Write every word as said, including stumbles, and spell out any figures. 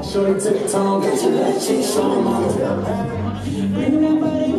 Shorty took the tongue, get your left cheek, show 'em all. Bring that body.